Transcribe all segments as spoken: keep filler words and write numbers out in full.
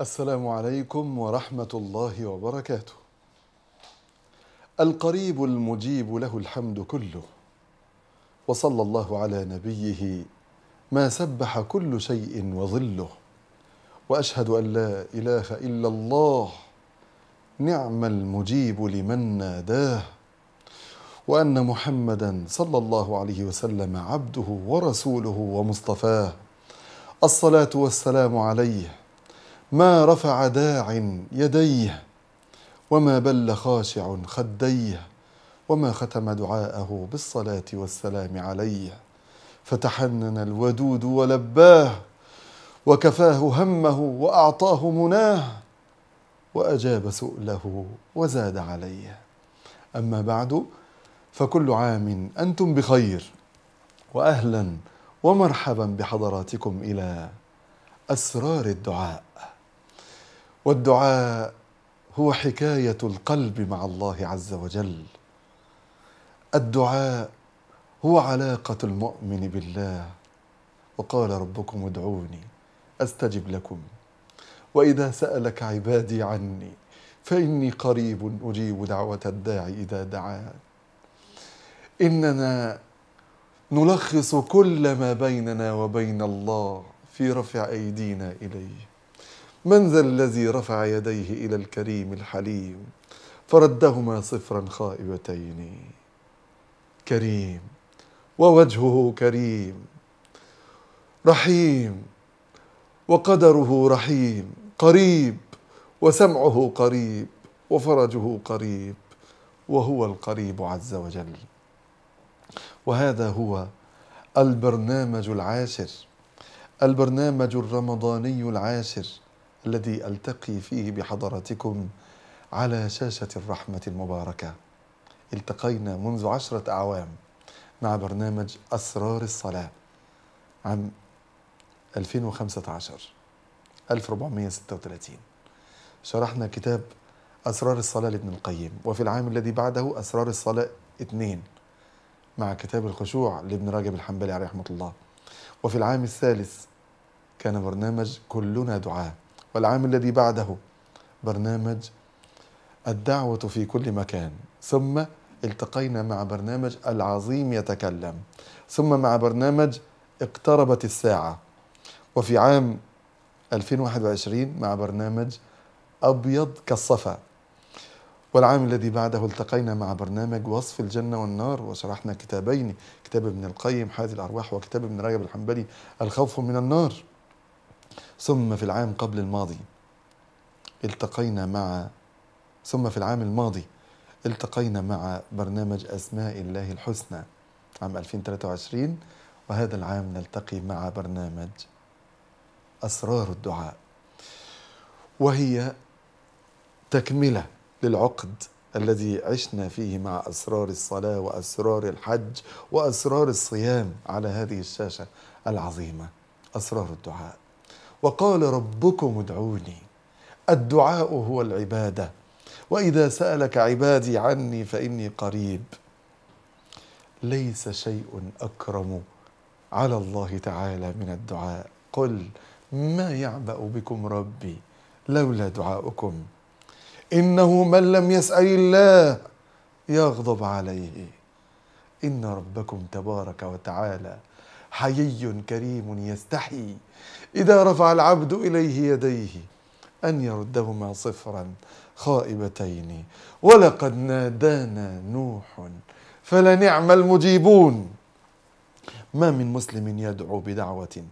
السلام عليكم ورحمة الله وبركاته. القريب المجيب له الحمد كله، وصلى الله على نبيه ما سبح كل شيء وظله، وأشهد أن لا إله إلا الله نعم المجيب لمن ناداه، وأن محمدا صلى الله عليه وسلم عبده ورسوله ومصطفاه، الصلاة والسلام عليه ما رفع داع يديه، وما بل خاشع خديه، وما ختم دعاءه بالصلاة والسلام عليه، فتحنن الودود ولباه، وكفاه همه وأعطاه مناه، وأجاب سؤله وزاد عليه. أما بعد، فكل عام أنتم بخير، وأهلا ومرحبا بحضراتكم إلى أسرار الدعاء. والدعاء هو حكاية القلب مع الله عز وجل. الدعاء هو علاقة المؤمن بالله، وقال ربكم ادعوني أستجب لكم، وإذا سألك عبادي عني فإني قريب أجيب دعوة الداع إذا دعان. إننا نلخص كل ما بيننا وبين الله في رفع أيدينا إليه. من ذا الذي رفع يديه إلى الكريم الحليم فردهما صفرا خائبتين؟ كريم ووجهه كريم، رحيم وقدره رحيم، قريب وسمعه قريب، وفرجه قريب، وهو القريب عز وجل. وهذا هو البرنامج العاشر، البرنامج الرمضاني العاشر الذي ألتقي فيه بحضراتكم على شاشة الرحمة المباركة. التقينا منذ عشرة أعوام مع برنامج أسرار الصلاة عام ألفين وخمسة عشر ألف وأربعمائة وستة وثلاثين. شرحنا كتاب أسرار الصلاة لابن القيم، وفي العام الذي بعده أسرار الصلاة اثنين مع كتاب الخشوع لابن راجب الحنبلي عليه رحمة الله، وفي العام الثالث كان برنامج كلنا دعاء، والعام الذي بعده برنامج الدعوة في كل مكان، ثم التقينا مع برنامج العظيم يتكلم، ثم مع برنامج اقتربت الساعة، وفي عام ألفين وواحد وعشرين مع برنامج أبيض كالصفا، والعام الذي بعده التقينا مع برنامج وصف الجنة والنار، وشرحنا كتابين، كتاب ابن القيم حاد الأرواح، وكتاب ابن رجب الحنبلي الخوف من النار. ثم في العام قبل الماضي التقينا مع ثم في العام الماضي التقينا مع برنامج أسماء الله الحسنى عام ألفين وثلاثة وعشرين، وهذا العام نلتقي مع برنامج أسرار الدعاء، وهي تكملة للعقد الذي عشنا فيه مع أسرار الصلاة وأسرار الحج وأسرار الصيام على هذه الشاشة العظيمة، أسرار الدعاء. وقال ربكم ادعوني، الدعاء هو العبادة، وإذا سألك عبادي عني فإني قريب. ليس شيء أكرم على الله تعالى من الدعاء. قل ما يعبأ بكم ربي لولا دعاؤكم، إنه من لم يسأل الله يغضب عليه، إن ربكم تبارك وتعالى حيي كريم يستحي إذا رفع العبد إليه يديه أن يردهما صفرا خائبتين، ولقد نادانا نوح فلنعم المجيبون. ما من مسلم يدعو بدعوة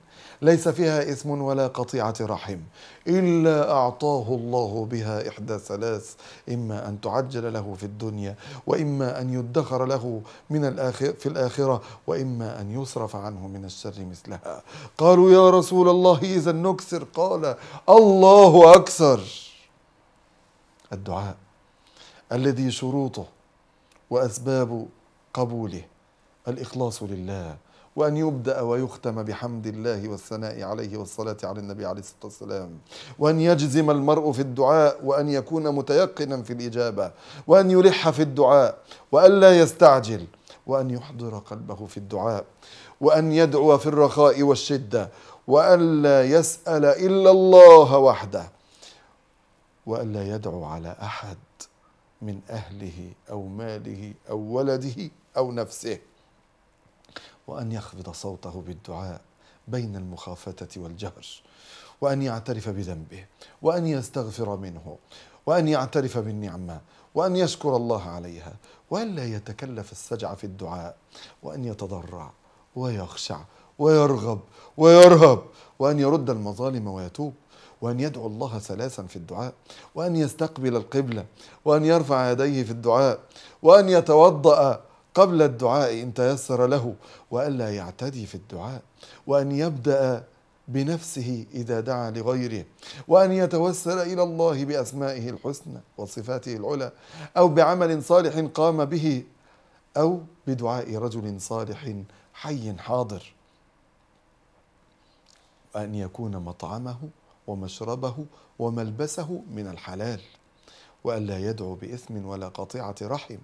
ليس فيها إثم ولا قطيعة رحم إلا أعطاه الله بها إحدى ثلاث، إما أن تعجل له في الدنيا، وإما أن يدخر له من الآخر في الآخرة، وإما أن يصرف عنه من الشر مثلها. قالوا يا رسول الله إذا نكسر، قال الله أكثر. الدعاء الذي شروطه وأسباب قبوله الإخلاص لله، وأن يبدأ ويختم بحمد الله والثناء عليه والصلاة على النبي عليه الصلاة والسلام، وأن يجزم المرء في الدعاء، وأن يكون متيقنا في الإجابة، وأن يلح في الدعاء، وأن لا يستعجل، وأن يحضر قلبه في الدعاء، وأن يدعو في الرخاء والشدة، وأن لا يسأل إلا الله وحده، وألا يدعو على أحد من أهله أو ماله أو ولده أو نفسه، وأن يخفض صوته بالدعاء بين المخافتة والجهر، وأن يعترف بذنبه، وأن يستغفر منه، وأن يعترف بالنعمة، وأن يشكر الله عليها، وألا يتكلف السجع في الدعاء، وأن يتضرع ويخشع ويرغب ويرهب، وأن يرد المظالم ويتوب، وأن يدعو الله ثلاثا في الدعاء، وأن يستقبل القبلة، وأن يرفع يديه في الدعاء، وأن يتوضأ قبل الدعاء إن تيسر له، وألا يعتدي في الدعاء، وأن يبدأ بنفسه إذا دعا لغيره، وأن يتوسل إلى الله بأسمائه الحسنى وصفاته العلى، أو بعمل صالح قام به، أو بدعاء رجل صالح حي حاضر، وأن يكون مطعمه ومشربه وملبسه من الحلال، وألا يدعو بإثم ولا قطيعة رحم،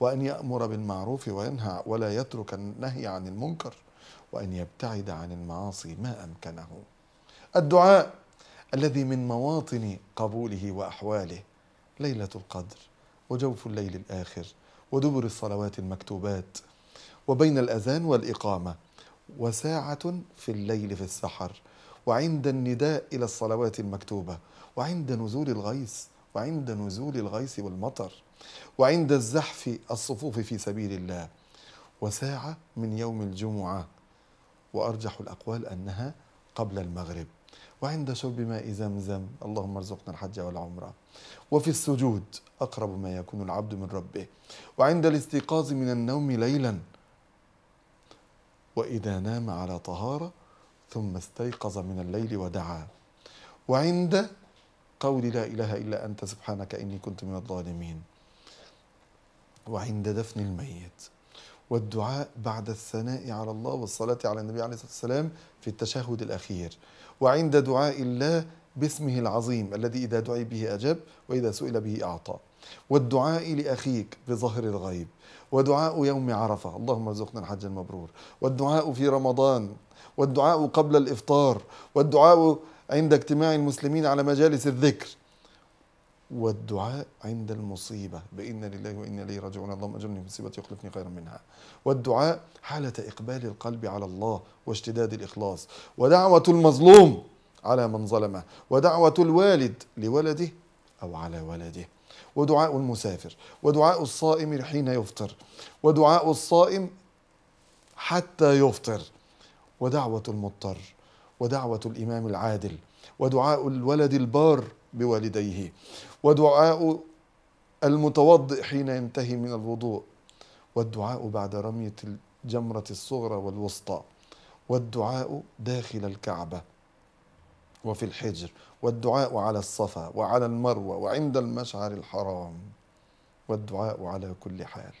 وأن يأمر بالمعروف وينهى ولا يترك النهي عن المنكر، وأن يبتعد عن المعاصي ما أمكنه. الدعاء الذي من مواطن قبوله وأحواله ليلة القدر وجوف الليل الآخر ودبر الصلوات المكتوبات، وبين الأذان والإقامة، وساعة في الليل في السحر، وعند النداء إلى الصلوات المكتوبة، وعند نزول الغيث وعند نزول الغيث والمطر، وعند الزحف الصفوف في سبيل الله، وساعة من يوم الجمعة، وأرجح الأقوال أنها قبل المغرب، وعند شرب ماء زمزم، اللهم ارزقنا الحج والعمرة، وفي السجود أقرب ما يكون العبد من ربه، وعند الاستيقاظ من النوم ليلا، وإذا نام على طهارة ثم استيقظ من الليل ودعا، وعند قول لا إله إلا أنت سبحانك إني كنت من الظالمين، وعند دفن الميت، والدعاء بعد الثناء على الله والصلاة على النبي عليه الصلاة والسلام في التشهد الأخير، وعند دعاء الله باسمه العظيم الذي إذا دعي به أجاب وإذا سئل به أعطى، والدعاء لأخيك بظهر الغيب، ودعاء يوم عرفة اللهم ارزقنا الحج المبرور، والدعاء في رمضان، والدعاء قبل الإفطار، والدعاء عند اجتماع المسلمين على مجالس الذكر، والدعاء عند المصيبة بإنا لله وإنا إليه راجعون اللهم أجرني مصيبتي واخلفني خيرا منها، والدعاء حالة إقبال القلب على الله واشتداد الإخلاص، ودعوة المظلوم على من ظلمه، ودعوة الوالد لولده أو على ولده، ودعاء المسافر، ودعاء الصائم حين يفطر، ودعاء الصائم حتى يفطر، ودعوة المضطر، ودعوة الإمام العادل، ودعاء الولد البار بوالديه، ودعاء المتوضئ حين ينتهي من الوضوء، والدعاء بعد رمية الجمرة الصغرى والوسطى، والدعاء داخل الكعبة وفي الحجر، والدعاء على الصفا وعلى المروة وعند المشعر الحرام، والدعاء على كل حال.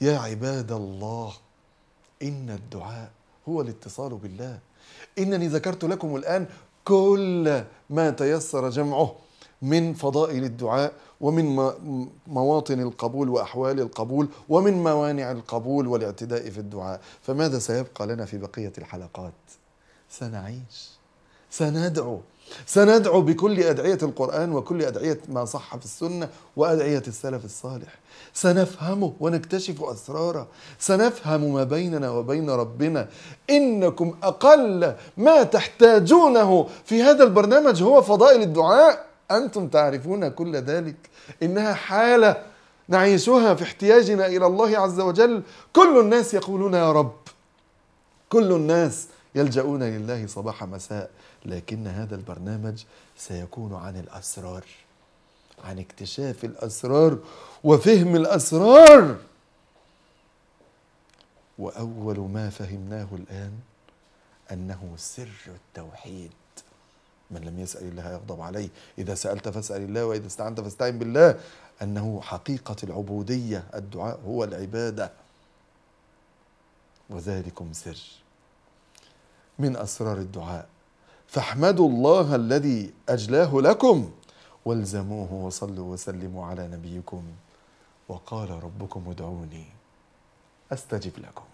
يا عباد الله، إن الدعاء هو الاتصال بالله. إنني ذكرت لكم الآن كل ما تيسر جمعه من فضائل الدعاء، ومن مواطن القبول وأحوال القبول، ومن موانع القبول والاعتداء في الدعاء. فماذا سيبقى لنا في بقية الحلقات؟ سنعيش، سندعو، سندعو بكل أدعية القرآن وكل أدعية ما صح في السنة وأدعية السلف الصالح، سنفهمه ونكتشف أسراره، سنفهم ما بيننا وبين ربنا. إنكم أقل ما تحتاجونه في هذا البرنامج هو فضائل الدعاء، أنتم تعرفون كل ذلك، إنها حالة نعيشها في احتياجنا إلى الله عز وجل. كل الناس يقولون يا رب، كل الناس يلجؤون لله صباح مساء، لكن هذا البرنامج سيكون عن الأسرار، عن اكتشاف الأسرار وفهم الأسرار. وأول ما فهمناه الآن أنه سر التوحيد، من لم يسأل الله يغضب عليه، إذا سألت فاسأل الله، وإذا استعنت فاستعن بالله، أنه حقيقة العبودية. الدعاء هو العبادة، وذلكم سر من أسرار الدعاء. فاحمدوا الله الذي أجلاه لكم، والزموه وصلوا وسلموا على نبيكم، وقال ربكم ادعوني أستجب لكم.